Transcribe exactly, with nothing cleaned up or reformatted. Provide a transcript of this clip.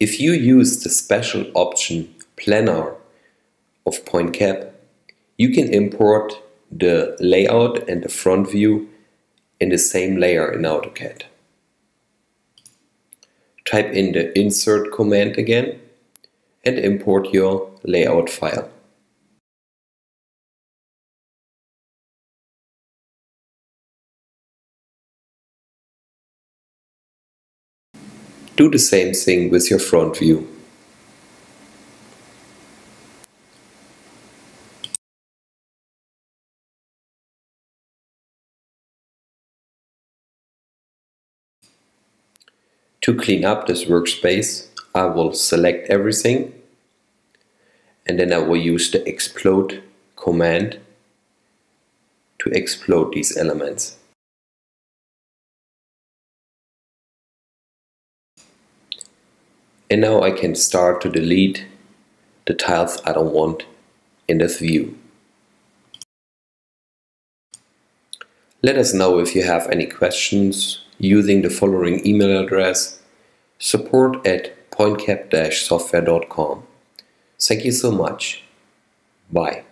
If you use the special option PLANAR of PointCab, you can import the layout and the front view in the same layer in AutoCAD. Type in the insert command again and import your layout file. Do the same thing with your front view. To clean up this workspace, I will select everything and then I will use the EXPLODE command to explode these elements. And now I can start to delete the tiles I don't want in this view. Let us know if you have any questions using the following email address: support at pointcab dash software dot com. Thank you so much. Bye.